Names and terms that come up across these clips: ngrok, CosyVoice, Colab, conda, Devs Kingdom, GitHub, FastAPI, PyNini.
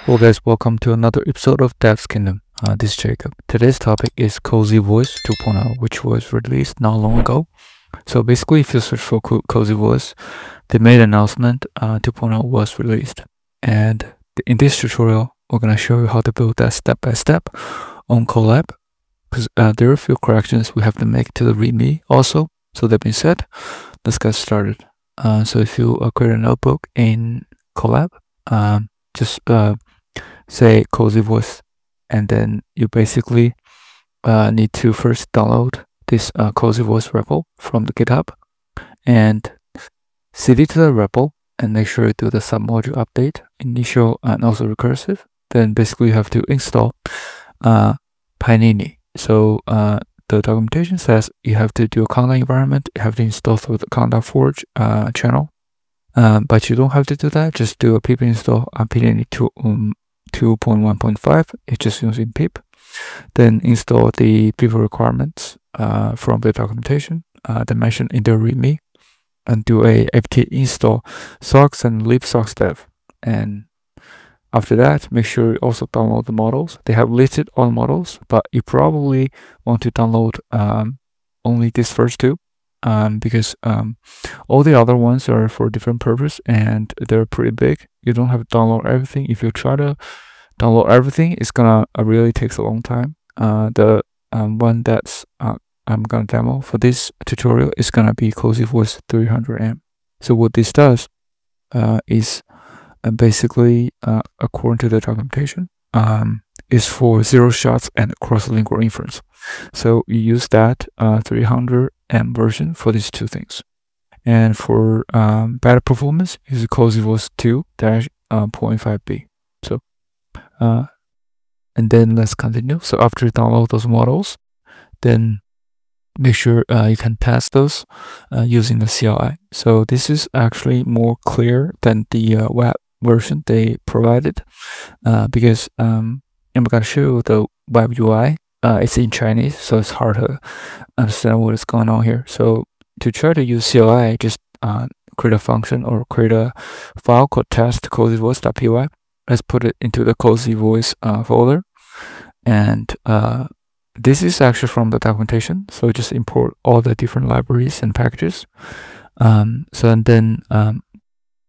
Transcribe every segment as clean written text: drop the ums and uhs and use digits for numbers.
Hello guys, welcome to another episode of Devs Kingdom. This is Jacob. Today's topic is CosyVoice 2.0, which was released not long ago. So basically, if you search for CosyVoice, they made an announcement 2.0 was released. And in this tutorial, we're going to show you how to build that step by step on Colab, because there are a few corrections we have to make to the README also. So that being said, let's get started. So if you create a notebook in Colab, just say CosyVoice, and then you basically need to first download this CosyVoice repo from the GitHub and cd to the repo, and make sure you do the submodule update, initial and also recursive. Then basically you have to install PyNini. So the documentation says you have to do a conda environment, you have to install through the conda forge channel. But you don't have to do that. Just do a pip install PyNini 2.1.5. It's just using pip. Then install the pip requirements from the documentation, they mentioned in the README, and do a apt install socks and libsocks dev. And after that, make sure you also download the models. They have listed all models, but you probably want to download only these first two. Because all the other ones are for different purpose and they're pretty big. You don't have to download everything. If you try to download everything, it's gonna really takes a long time. The one that's I'm gonna demo for this tutorial is gonna be CosyVoice 300M. So what this does is basically, according to the documentation, is for zero shots and cross-lingual inference. So you use that 300M version for these two things. And for better performance, use CosyVoice 2.5b. So, and then let's continue. So after you download those models, then make sure you can test those using the CLI. So this is actually more clear than the web version they provided, because I'm going to show you the web UI. It's in Chinese, so it's hard to understand what is going on here. So to try to use CLI, just create a function or create a file called test cosyvoice.py. Let's put it into the CosyVoice folder. And this is actually from the documentation. So just import all the different libraries and packages.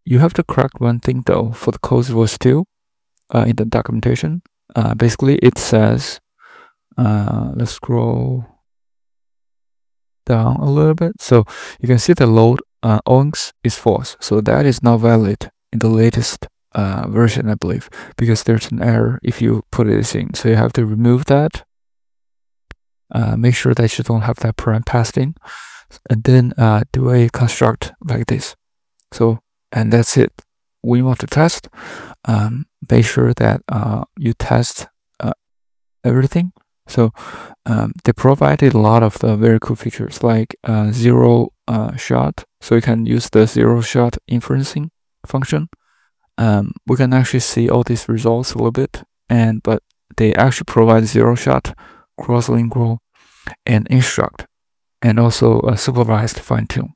You have to correct one thing though for the CosyVoice 2 in the documentation. Basically, it says, let's scroll down a little bit. So you can see the load onx is false. So that is not valid in the latest version, I believe, because there's an error if you put it in. So you have to remove that. Make sure that you don't have that parent passed in. And then do a construct like this. So, and that's it. We want to test. Make sure that you test everything. So they provided a lot of the very cool features like zero shot. So you can use the zero shot inferencing function. We can actually see all these results a little bit, but they actually provide zero shot, cross-lingual, and instruct, and also a supervised fine-tune.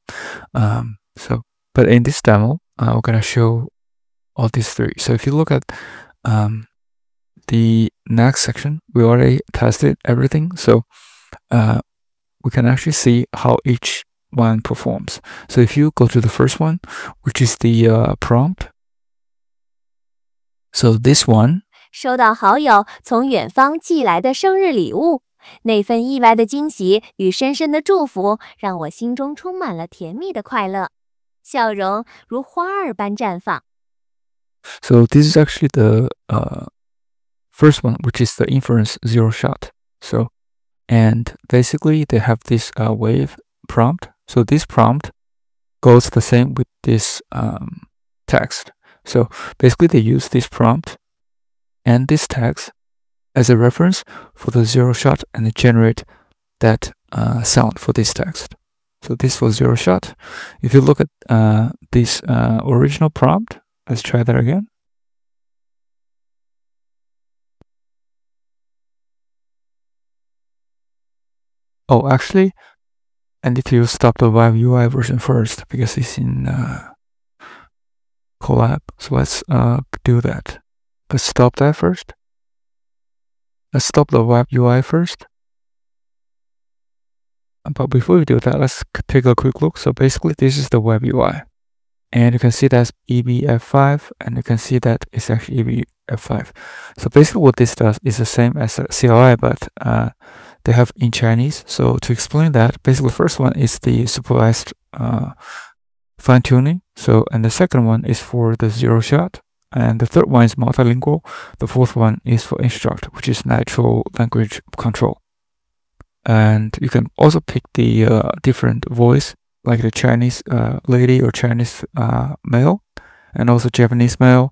But in this demo, we're gonna show all these three. So if you look at the next section, we already tested everything. So we can actually see how each one performs. So if you go to the first one, which is the prompt. So this one. 收到好友从远方寄来的生日礼物，那份意外的惊喜与深深的祝福，让我心中充满了甜蜜的快乐，笑容如花儿般绽放。 So this is actually the first one, which is the inference zero shot. So, and basically they have this wave prompt. So this prompt goes the same with this text. So basically they use this prompt and this text as a reference for the zero shot, and they generate that sound for this text. So this was zero shot. If you look at this original prompt, let's try that again. Oh, actually, I need to stop the web UI version first because it's in collab. So let's do that. Let's stop that first. Let's stop the web UI first. But before we do that, let's take a quick look. So basically, this is the web UI. And you can see that's EBF5, and you can see that it's actually EBF5. So basically what this does is the same as a CLI, but they have in Chinese. So to explain that, basically the first one is the supervised fine-tuning. So, and the second one is for the zero shot. And the third one is multilingual. The fourth one is for instruct, which is natural language control. And you can also pick the different voice, like the Chinese lady or Chinese male, and also Japanese male,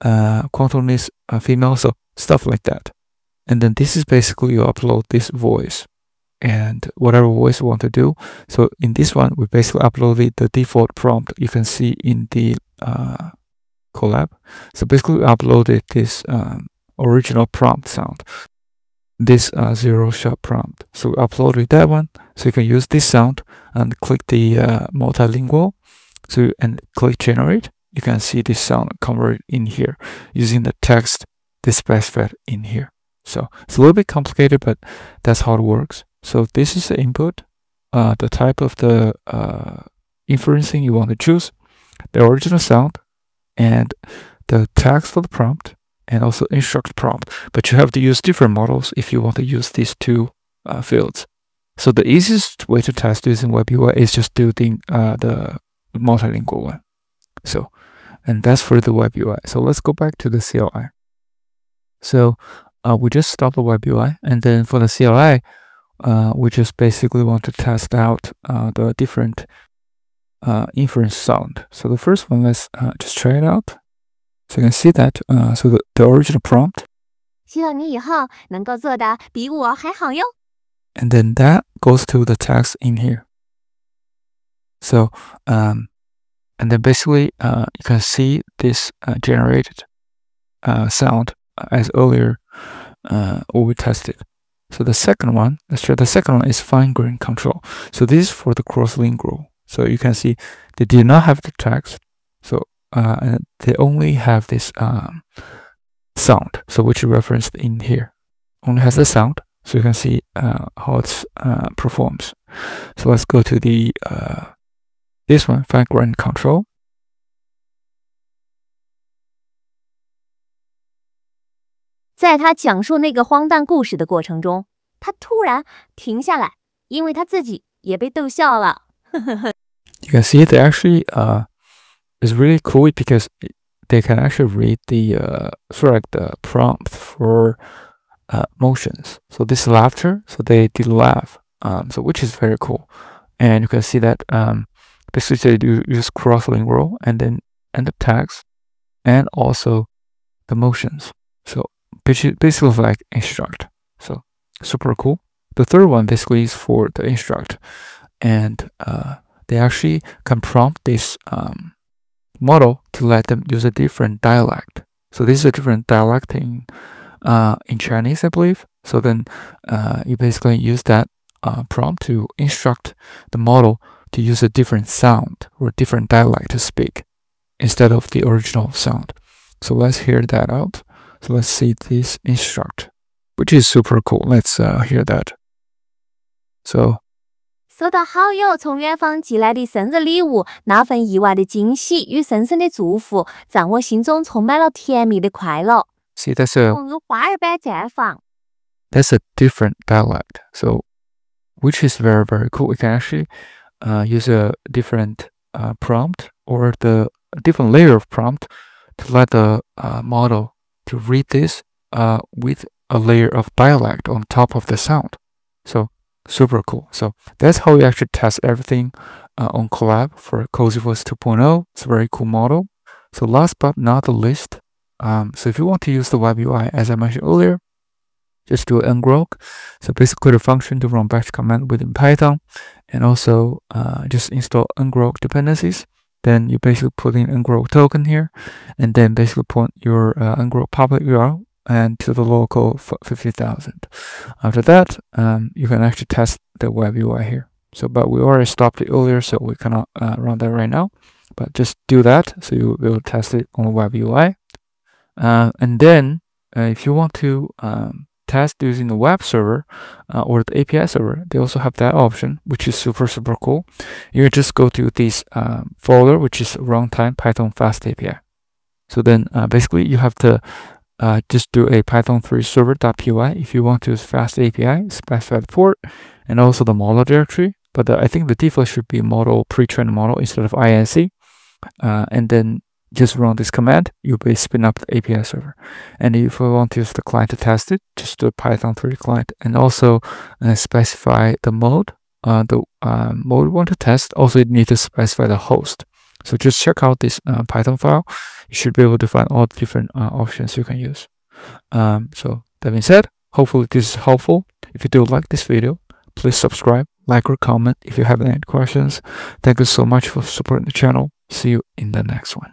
Cantonese female, so stuff like that. And then this is basically you upload this voice and whatever voice you want to do. So in this one, we basically uploaded the default prompt you can see in the collab. So basically we uploaded this original prompt sound, this zero shot prompt. So we uploaded that one. So you can use this sound and click the multilingual and click generate. You can see this sound converted in here using the text they specified in here. So it's a little bit complicated, but that's how it works. So this is the input, the type of the inferencing you want to choose, the original sound, and the text for the prompt, and also instruct prompt. But you have to use different models if you want to use these two fields. So the easiest way to test using WebUI is just doing the multilingual one. So, and that's for the WebUI. So let's go back to the CLI. So we just stopped the WebUI, and then for the CLI, we just basically want to test out the different inference sound. So the first one, let's just try it out. So you can see that, so the original prompt. And then that goes to the text in here. So, and then basically you can see this generated sound as earlier what we tested. So the second one, let's try the second one, is fine-grained control. So this is for the cross-lingual. So you can see they do not have the text. So and they only have this sound, so which is referenced in here. Only has the sound. So you can see how it performs. So let's go to the this one, fine-grained control. You can see they actually is really cool because they can actually read the sort of like the prompt for motions. So this laughter, so they did laugh, so which is very cool. And you can see that basically they use cross-lingual and then the tags and also the motions. So basically like instruct. So super cool. The third one basically is for the instruct, and they actually can prompt this model to let them use a different dialect. So this is a different dialect in Chinese, I believe. So then you basically use that prompt to instruct the model to use a different sound or different dialect to speak instead of the original sound. So let's hear that out. So let's see this instruct, which is super cool. Let's hear that. So. See, that's a different dialect, so which is very, very cool. We can actually use a different prompt or the different layer of prompt to let the model to read this with a layer of dialect on top of the sound. So super cool. So that's how we actually test everything on Collab for CosyVoice 2.0. It's a very cool model. So last but not the least, so if you want to use the web UI, as I mentioned earlier, just do ngrok. So basically the function to run bash command within Python, and also just install ngrok dependencies. Then you basically put in ngrok token here, and then basically point your ngrok public URL and to the local 50,000. After that, you can actually test the web UI here. So, but we already stopped it earlier, so we cannot run that right now. But just do that, so you will test it on web UI. And then if you want to test using the web server or the API server, they also have that option, which is super, super cool. You just go to this folder, which is runtime Python FastAPI. So then basically you have to just do a python3 server.py if you want to use FastAPI, specify the port, and also the model directory. But I think the default should be model, pre-trained model instead of INC. And then just run this command, you'll be spin up the API server. And if you want to use the client to test it, just do python3 client, and also specify the mode, mode you want to test. Also, you need to specify the host. So just check out this Python file. You should be able to find all the different options you can use. So that being said, hopefully this is helpful. If you do like this video, please subscribe, like, or comment if you have any questions. Thank you so much for supporting the channel. See you in the next one.